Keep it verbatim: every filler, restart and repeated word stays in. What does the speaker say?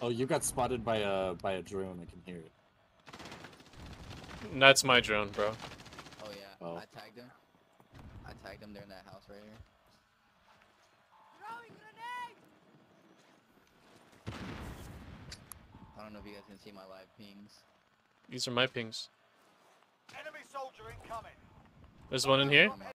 Oh, you got spotted by a by a drone. I can hear it. That's my drone, bro. Oh yeah, oh. I tagged him. I tagged him. They're in that house right here. Throwing grenade! I don't know if you guys can see my live pings. These are my pings. Enemy soldier incoming. There's one in here.